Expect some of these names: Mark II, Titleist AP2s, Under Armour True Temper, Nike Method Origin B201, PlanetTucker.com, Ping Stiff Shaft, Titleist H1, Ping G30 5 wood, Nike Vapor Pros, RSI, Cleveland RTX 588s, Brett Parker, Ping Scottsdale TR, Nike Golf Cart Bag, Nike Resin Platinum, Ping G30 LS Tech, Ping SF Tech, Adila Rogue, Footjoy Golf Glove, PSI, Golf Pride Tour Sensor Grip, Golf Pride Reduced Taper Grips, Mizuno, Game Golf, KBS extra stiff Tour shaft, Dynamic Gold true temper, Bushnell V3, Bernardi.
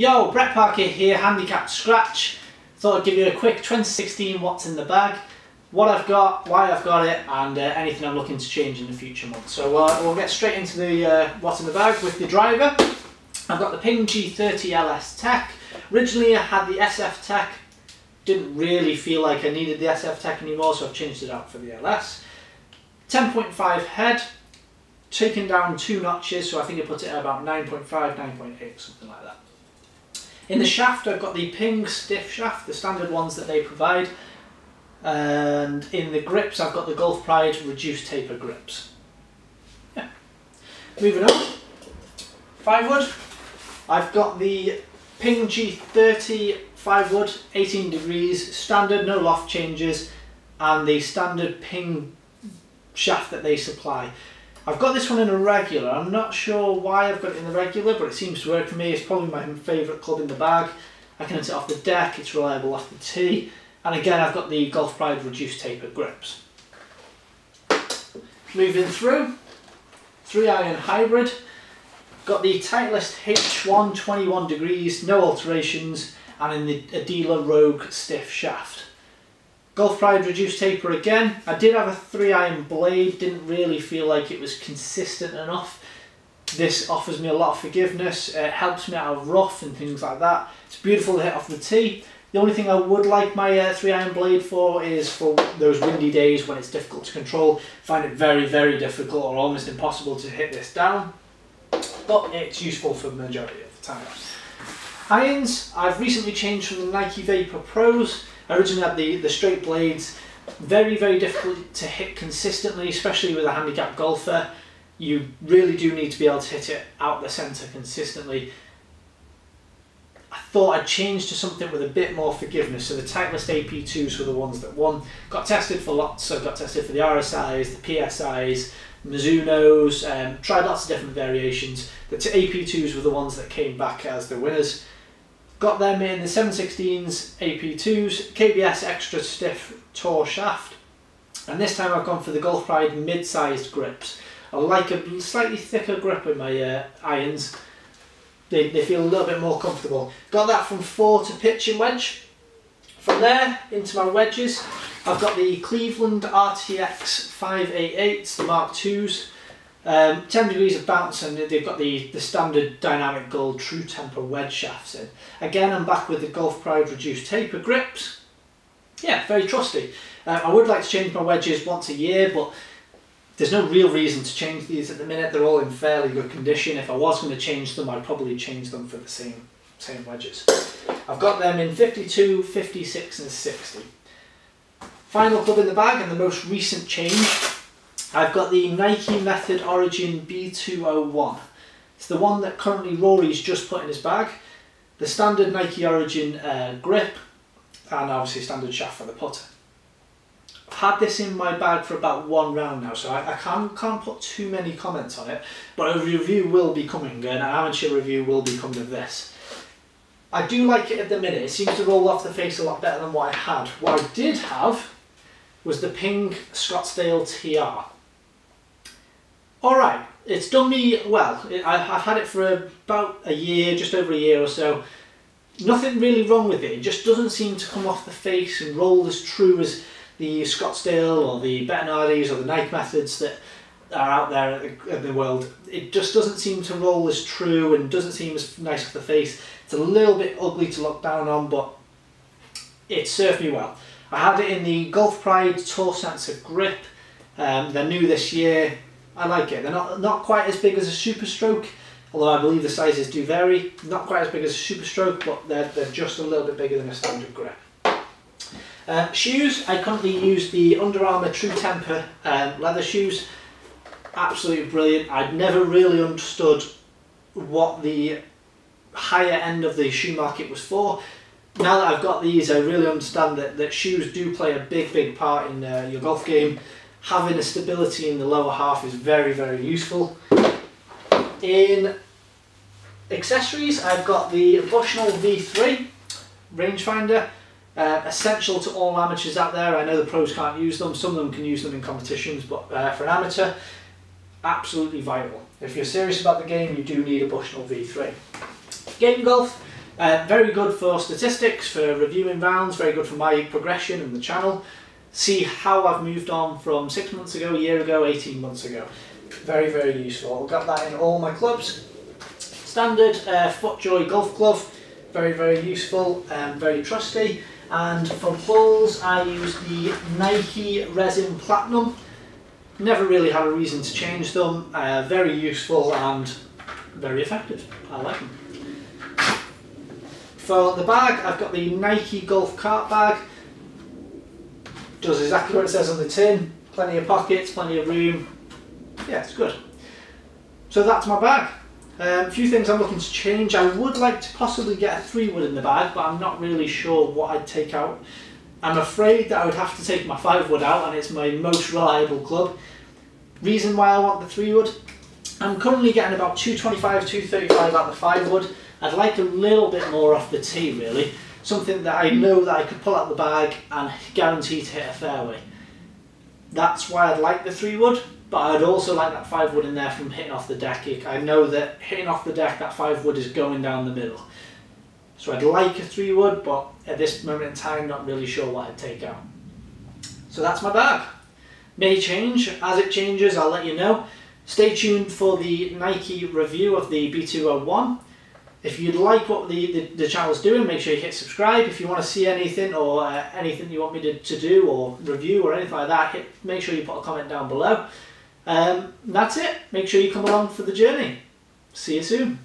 Yo, Brett Parker here, Handicapped Scratch. Thought I'd give you a quick 2016 what's in the bag, what I've got, why I've got it, and anything I'm looking to change in the future months. So we'll get straight into the what's in the bag with the driver. I've got the Ping G30 LS Tech. Originally I had the SF Tech, didn't really feel like I needed the SF Tech anymore, so I've changed it out for the LS. 10.5 head, taken down 2 notches, so I think I put it at about 9.5, 9.8, something like that. In the shaft I've got the Ping Stiff Shaft, the standard ones that they provide, and in the grips I've got the Golf Pride Reduced Taper Grips. Yeah. Moving on, 5 wood, I've got the Ping G30 5 wood, 18 degrees, standard, no loft changes, and the standard Ping shaft that they supply. I've got this one in a regular. I'm not sure why I've got it in the regular, but it seems to work for me. It's probably my favourite club in the bag. I can hit it off the deck, it's reliable off the tee, and again I've got the Golf Pride Reduced Taper grips. Moving through, 3-iron hybrid. Got the Titleist H1, 21 degrees, no alterations, and in the Adila Rogue stiff shaft. Golf Pride Reduced Taper again. I did have a 3-iron blade, didn't really feel like it was consistent enough. This offers me a lot of forgiveness, it helps me out of rough and things like that. It's beautiful to hit off the tee. The only thing I would like my 3-iron blade for is for those windy days when it's difficult to control. I find it very, very difficult or almost impossible to hit this down, but it's useful for the majority of the time. Irons, I've recently changed from the Nike Vapor Pros. I originally had the straight blades, very, very difficult to hit consistently, especially with a handicapped golfer. You really do need to be able to hit it out the centre consistently. I thought I'd change to something with a bit more forgiveness, so the Titleist AP2s were the ones that won. Got tested for lots, so got tested for the RSIs, the PSIs, Mizunos, tried lots of different variations. The AP2s were the ones that came back as the winners. Got them in the 7/16s AP2s, KBS extra stiff Tour shaft, and this time I've gone for the Golf Pride mid-sized grips. I like a slightly thicker grip in my irons. They feel a little bit more comfortable. Got that from 4 to pitch and wedge. From there into my wedges, I've got the Cleveland RTX 588s, the Mark IIs. 10 degrees of bounce, and they've got the standard Dynamic Gold True Temper wedge shafts in. Again, I'm back with the Golf Pride Reduced Taper grips. Yeah, very trusty. I would like to change my wedges once a year, but there's no real reason to change these at the minute. They're all in fairly good condition. If I was going to change them, I'd probably change them for the same wedges. I've got them in 52, 56 and 60. Final club in the bag and the most recent change. I've got the Nike Method Origin B201. It's the one that currently Rory's just put in his bag. The standard Nike Origin grip, and obviously standard shaft for the putter. I've had this in my bag for about 1 round now, so I can't put too many comments on it, but a review will be coming, an amateur review will be coming of this. I do like it at the minute. It seems to roll off the face a lot better than what I had. What I did have was the Ping Scottsdale TR. Alright, it's done me well. I've had it for about a year, just over a year or so. Nothing really wrong with it, it just doesn't seem to come off the face and roll as true as the Scottsdale or the Bernardis or the Nike Methods that are out there in the world. It just doesn't seem to roll as true and doesn't seem as nice off the face. It's a little bit ugly to look down on, but it served me well. I had it in the Golf Pride Tour Sensor Grip. They're new this year. I like it. They're not quite as big as a Super Stroke, although I believe the sizes do vary. Not quite as big as a Super Stroke, but they're just a little bit bigger than a standard grip. Shoes, I currently use the Under Armour True Temper leather shoes. Absolutely brilliant. I'd never really understood what the higher end of the shoe market was for. Now that I've got these, I really understand that shoes do play a big, big part in your golf game. Having a stability in the lower half is very, very useful. In accessories, I've got the Bushnell V3 rangefinder, essential to all amateurs out there. I know the pros can't use them, some of them can use them in competitions, but for an amateur, absolutely vital. If you're serious about the game, you do need a Bushnell V3. Game Golf. Very good for statistics, for reviewing rounds, very good for my progression and the channel. See how I've moved on from 6 months ago, a year ago, 18 months ago. Very, very useful. I've got that in all my clubs. Standard Footjoy Golf Glove, very, very useful and very trusty. And for balls, I use the Nike Resin Platinum. Never really had a reason to change them. Very useful and very effective. I like them. For the bag, I've got the Nike Golf Cart Bag. Does exactly what it says on the tin. Plenty of pockets, plenty of room. Yeah, it's good. So that's my bag. A few things I'm looking to change. I would like to possibly get a 3-wood in the bag, but I'm not really sure what I'd take out. I'm afraid that I would have to take my 5-wood out, and it's my most reliable club. Reason why I want the 3-wood, I'm currently getting about 225, 235 out the 5-wood. I'd like a little bit more off the tee, really. Something that I know that I could pull out the bag and guarantee to hit a fairway. That's why I'd like the 3-wood, but I'd also like that 5-wood in there from hitting off the deck. I know that hitting off the deck, that 5-wood is going down the middle. So I'd like a 3-wood, but at this moment in time, not really sure what I'd take out. So that's my bag. May change. As it changes, I'll let you know. Stay tuned for the Nike review of the B201. If you'd like what the channel's doing, make sure you hit subscribe. If you want to see anything or anything you want me to do or review or anything like that, make sure you put a comment down below. That's it. Make sure you come along for the journey. See you soon.